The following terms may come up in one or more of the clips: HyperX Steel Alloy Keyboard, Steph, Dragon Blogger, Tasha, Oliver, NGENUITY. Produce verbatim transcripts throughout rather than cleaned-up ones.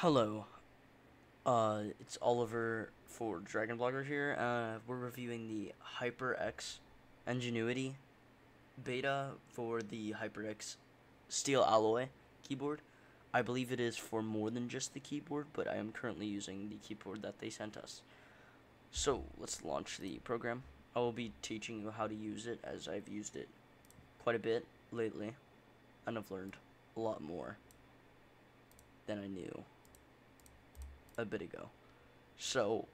Hello, uh, it's Oliver for Dragon Blogger here. Uh, we're reviewing the HyperX NGENUITY beta for the HyperX Steel Alloy keyboard. I believe it is for more than just the keyboard, but I am currently using the keyboard that they sent us. So, let's launch the program. I will be teaching you how to use it, as I've used it quite a bit lately, and I've learned a lot more than I knew a bit ago. So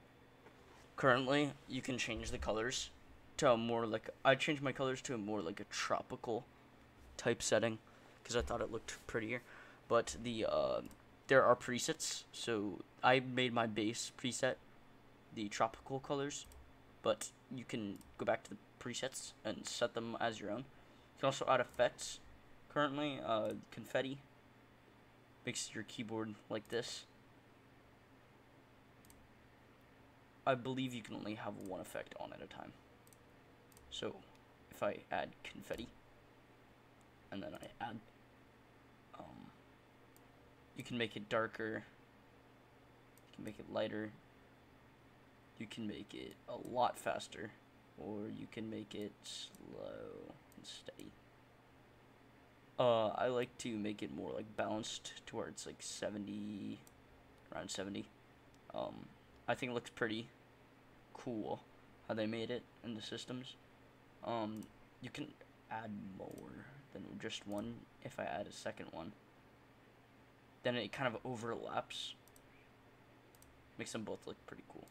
currently you can change the colors to a more like, I changed my colors to a more like a tropical type setting because I thought it looked prettier, but the uh, there are presets, so I made my base preset the tropical colors, but you can go back to the presets and set them as your own. You can also add effects. Currently uh, confetti makes your keyboard like this. I believe you can only have one effect on at a time. So if I add confetti and then I add, um, you can make it darker, you can make it lighter, you can make it a lot faster, or you can make it slow and steady. Uh, I like to make it more like balanced towards like seventy, around seventy. Um, I think it looks pretty cool how they made it in the systems. Um, you can add more than just one. If I add a second one, then it kind of overlaps. Makes them both look pretty cool.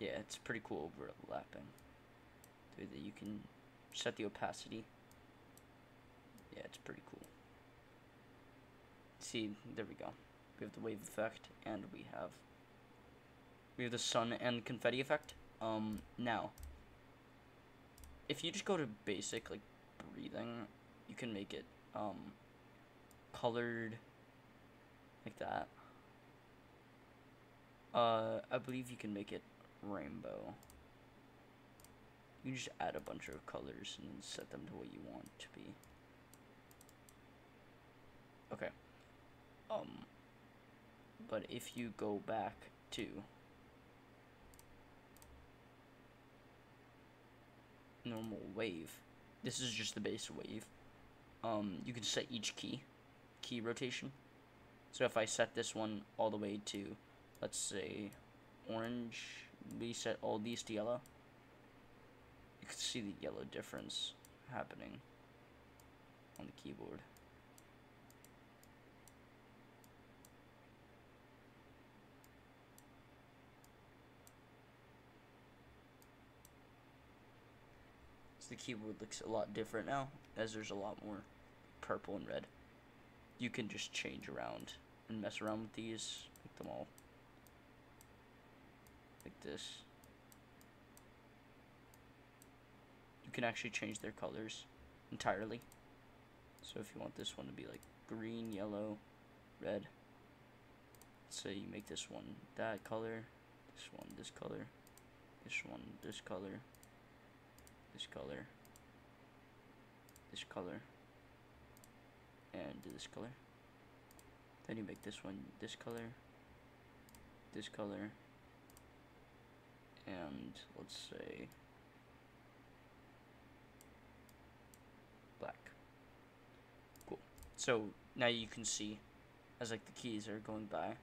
Yeah, it's pretty cool overlapping. You can set the opacity. Yeah, it's pretty cool. See, there we go. We have the wave effect, and we have we have the sun and confetti effect. Um, now, if you just go to basic, like, breathing, you can make it, um, colored, like that. Uh, I believe you can make it rainbow. You can just add a bunch of colors and set them to what you want to be. Okay. Um, but if you go back to, normal wave, this is just the base wave, um, you can set each key, key rotation, so if I set this one all the way to, let's say, orange, we set all these to yellow, you can see the yellow difference happening on the keyboard. The keyboard looks a lot different now, as there's a lot more purple and red. You can just change around and mess around with these, make them all like this. You can actually change their colors entirely. So if you want this one to be like green, yellow, red, say you make this one that color, this one this color, this one this color, this color, this color, and this color. Then you make this one this color, this color, and let's say black. Cool. So now you can see, as like the keys are going by,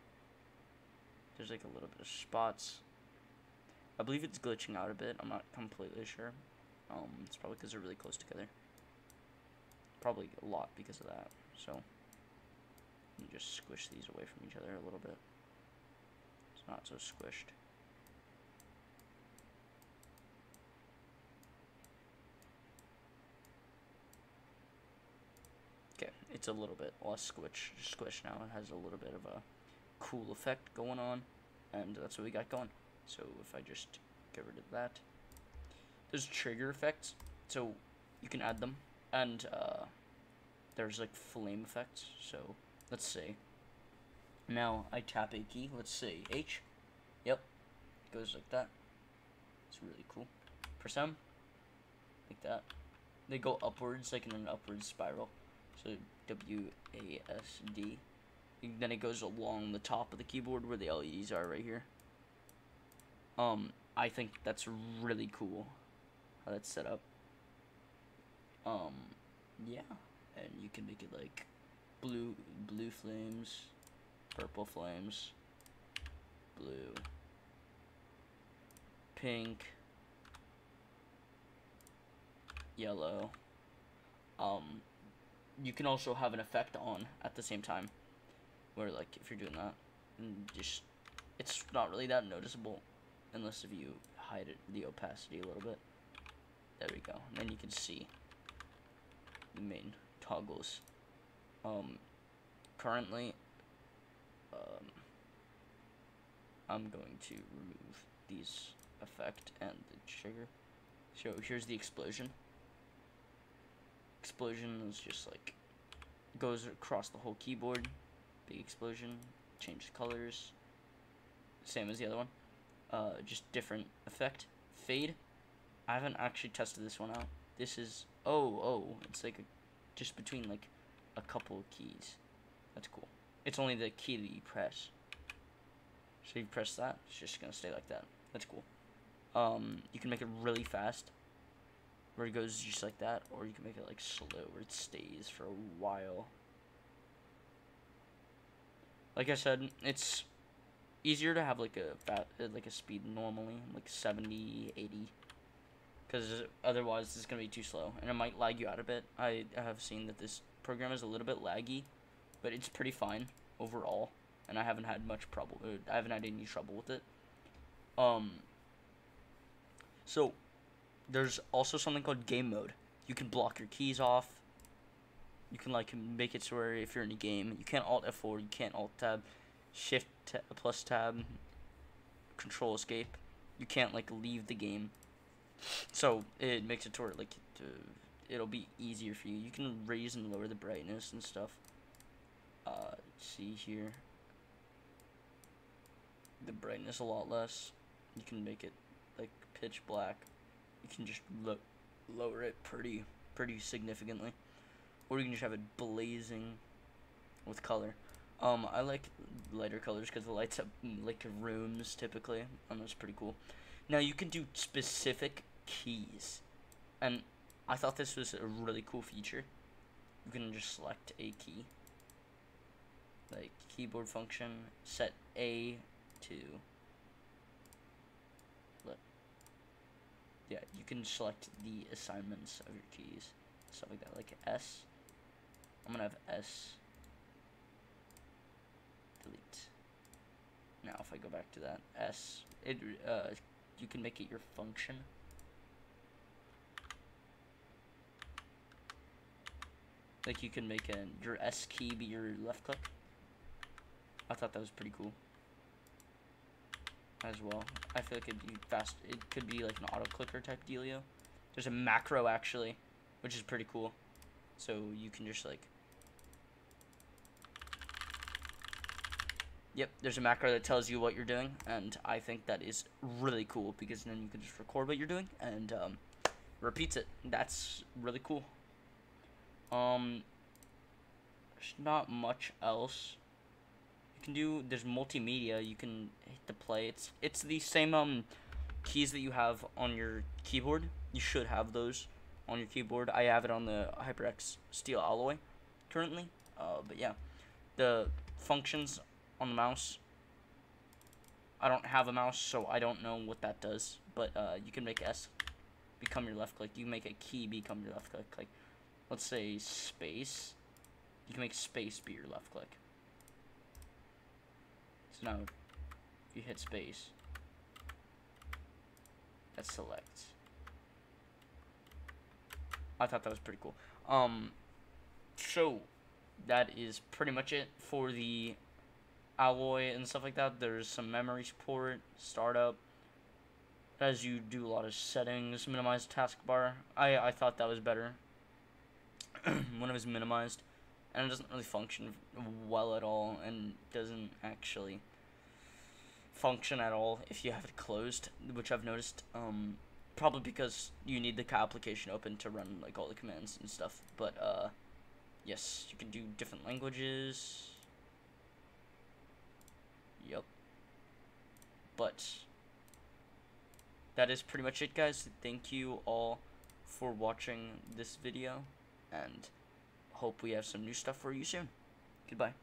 there's like a little bit of spots. I believe it's glitching out a bit. I'm not completely sure. Um, it's probably because they're really close together. Probably a lot because of that. So, you just squish these away from each other a little bit. It's not so squished. Okay, it's a little bit less squish, squish now. It has a little bit of a cool effect going on. And that's what we got going. So, if I just get rid of that. There's trigger effects, so you can add them, and uh, there's like flame effects, so let's see. Now I tap a key, let's see, H, yep, goes like that, it's really cool. Press M, like that, they go upwards, like in an upward spiral, so W, A, S, D, and then it goes along the top of the keyboard where the L E Ds are right here. Um, I think that's really cool how that's set up. Um, yeah, and you can make it like blue, blue flames, purple flames, blue, pink, yellow. Um, you can also have an effect on at the same time, where like if you're doing that, and just it's not really that noticeable, unless if you hide it, the opacity a little bit. There we go. And then you can see the main toggles. Um, currently, um, I'm going to remove these effect and the trigger. So here's the explosion. Explosion is just like goes across the whole keyboard. Big explosion, changes colors, same as the other one. Uh, just different effect. Fade. I haven't actually tested this one out. This is oh oh. It's like a, just between like a couple of keys. That's cool. It's only the key that you press. So you press that, it's just gonna stay like that. That's cool. Um, you can make it really fast, where it goes just like that, or you can make it like slow, where it stays for a while. Like I said, it's easier to have like a fat, like a speed normally, like seventy, eighty, because otherwise it's gonna be too slow, and it might lag you out a bit. I have seen that this program is a little bit laggy, but it's pretty fine overall, and I haven't had much trouble. I haven't had any trouble with it. Um. So, there's also something called game mode. You can block your keys off. You can like make it so where if you're in a game, you can't Alt F four, you can't Alt Tab, Shift ta plus Tab, Control Escape. You can't like leave the game. So it makes it to where like it, uh, it'll be easier for you. You can raise and lower the brightness and stuff. Uh, see here, the brightness a lot less. You can make it like pitch black. You can just lo lower it pretty pretty significantly, or you can just have it blazing with color. Um, I like lighter colors because it lights up like rooms typically, and that's pretty cool. Now you can do specific keys, and I thought this was a really cool feature. You can just select a key, like keyboard function, set A to. Yeah, you can select the assignments of your keys, stuff like that, like S. I'm gonna have S. Delete. Now, if I go back to that S, it uh, you can make it your function. Like you can make an your S key be your left click. I thought that was pretty cool. As well, I feel like it'd be fast. It could be like an auto clicker type dealio. There's a macro actually, which is pretty cool. So you can just like, yep, there's a macro that tells you what you're doing, and I think that is really cool because then you can just record what you're doing and um, repeats it. That's really cool. Um, there's not much else. Can do. There's multimedia. You can hit the play. It's it's the same um keys that you have on your keyboard. You should have those on your keyboard. I have it on the HyperX Steel Alloy currently. Uh, but yeah, the functions on the mouse. I don't have a mouse, so I don't know what that does. But uh, you can make S become your left click. You can make a key become your left click. Like, let's say space. You can make space be your left click. Now, you hit space. That selects. I thought that was pretty cool. Um, so that is pretty much it for the alloy and stuff like that. There's some memory support, startup, as you do a lot of settings, minimize taskbar. I I thought that was better when it was minimized, and it doesn't really function well at all, and doesn't actually function at all if you have it closed, which I've noticed, um, probably because you need the application open to run like all the commands and stuff. But uh, yes, you can do different languages, Yep. But that is pretty much it, guys. Thank you all for watching this video, and hope we have some new stuff for you soon. Goodbye.